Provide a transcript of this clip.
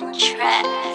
on the track.